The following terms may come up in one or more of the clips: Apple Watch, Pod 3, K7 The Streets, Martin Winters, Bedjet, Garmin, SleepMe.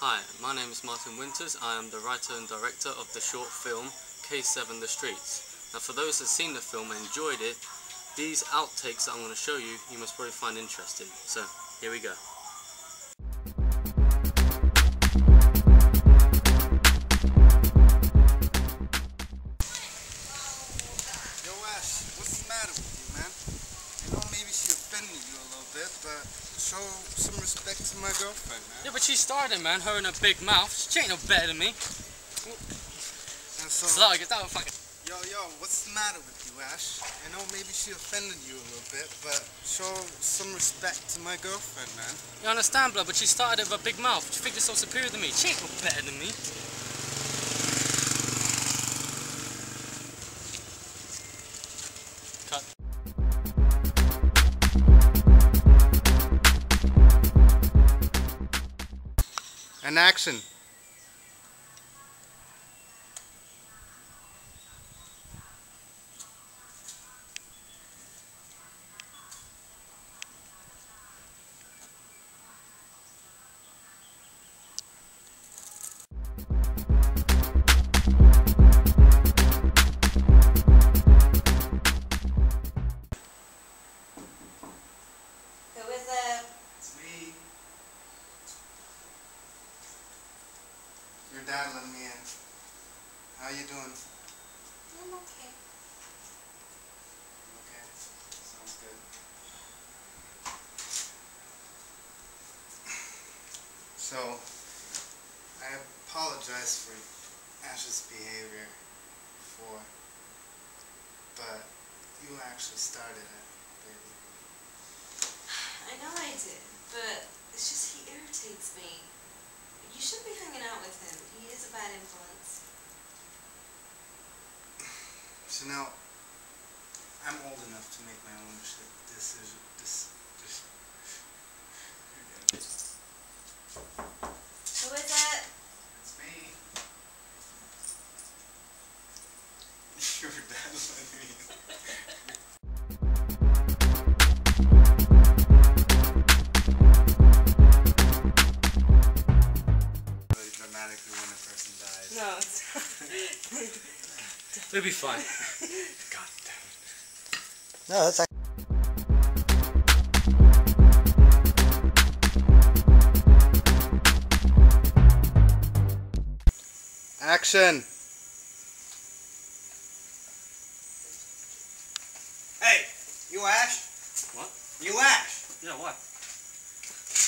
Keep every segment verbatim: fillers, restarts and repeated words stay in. Hi, my name is Martin Winters. I am the writer and director of the short film K seven The Streets. Now for those that have seen the film and enjoyed it, these outtakes that I'm going to show you, you must probably find interesting. So, here we go. Yo Ash, what's the matter with you, man? I know maybe she offended you a little bit, but show some respect to my girlfriend, man. Yeah, but she started, man, her and her big mouth. She ain't no better than me. And so, so get that fucking... Yo, yo, what's the matter with you, Ash? I know maybe she offended you a little bit, but show some respect to my girlfriend, man. You understand, blood, but she started with a big mouth. She thinks you're so superior than me. She ain't no better than me. Cut. And action. Your dad let me in. How you doing? I'm okay. Okay. Sounds good. So, I apologize for Ash's behavior before, but you actually started it, baby. I know I did, but it's just he irritates me. You should be hanging out with him. He is a bad influence. So now, I'm old enough to make my own decision. Dis dis Who is that? It's me. Your dad let me in. No, it's not. It'll be fine. God damn it. No, that's actually... Action! Hey! You Ash? What? You Ash! Yeah, what?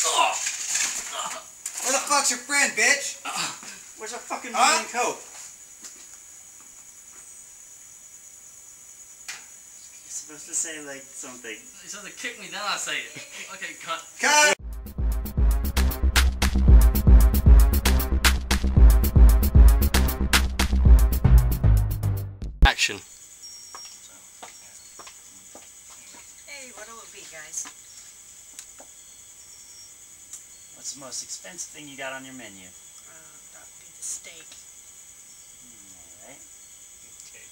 Oh. Where the fuck's your friend, bitch? Uh. Where's our fucking huh? coat? You're supposed to say, like, something. You're supposed to kick me, then I say it. Okay, cut. Cut! Action. Hey, what'll it be, guys? What's the most expensive thing you got on your menu? Steak. Mm, alright. Okay.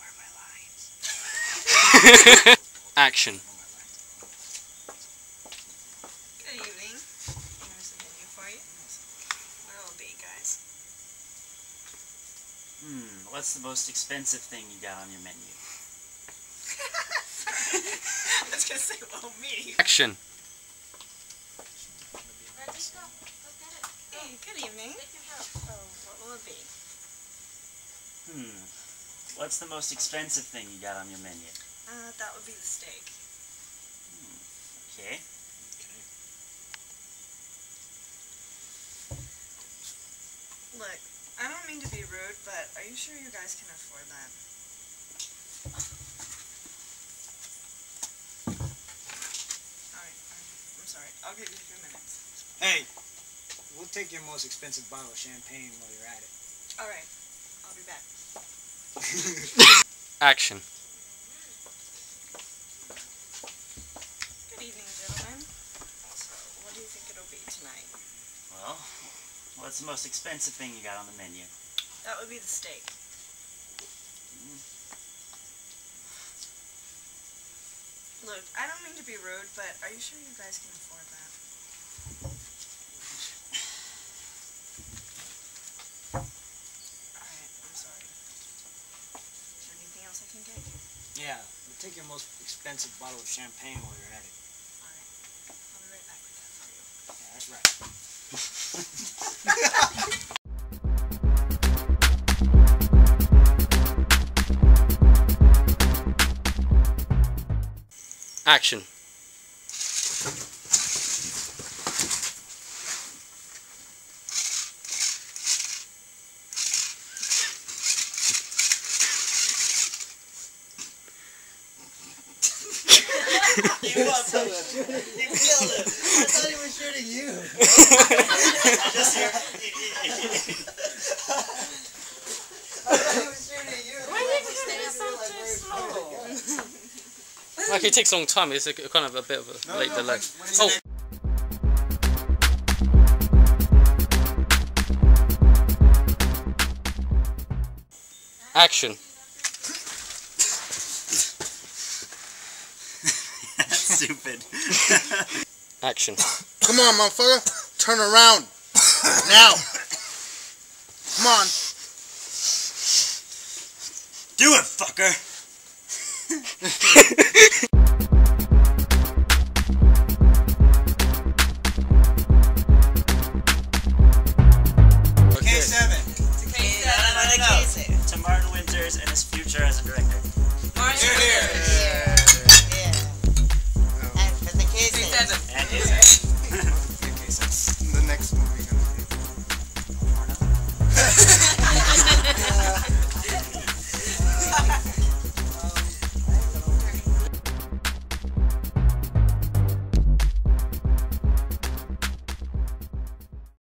Where are my lines? Action. Good evening. Here's a menu for you. Where will it be, guys? Hmm, what's the most expensive thing you got on your menu? I was gonna say, well, me. Action. Good evening. Oh, what will it be? Hmm. What's the most expensive thing you got on your menu? Uh, that would be the steak. Hmm. Okay. Okay. Look, I don't mean to be rude, but are you sure you guys can afford that? Alright, alright. I'm sorry. I'll give you a few minutes. Hey! We'll take your most expensive bottle of champagne while you're at it. Alright, I'll be back. Action. Good evening, gentlemen. So, what do you think it'll be tonight? Well, what's the most expensive thing you got on the menu? That would be the steak. Mm. Look, I don't mean to be rude, but are you sure you guys can afford that? take your most expensive bottle of champagne while you're at it. All right. I'll be right back with that for you. Yeah, that's right. Action. You up, so you killed it. I thought he was shooting you. Just here. I thought he was shooting you. Why did you do this so slow? Like, it takes a long time. It's a, kind of a bit of a no, late no, delay. Oh. Action. Stupid. Action. Come on, motherfucker. Turn around. Now. Come on. Do it, fucker.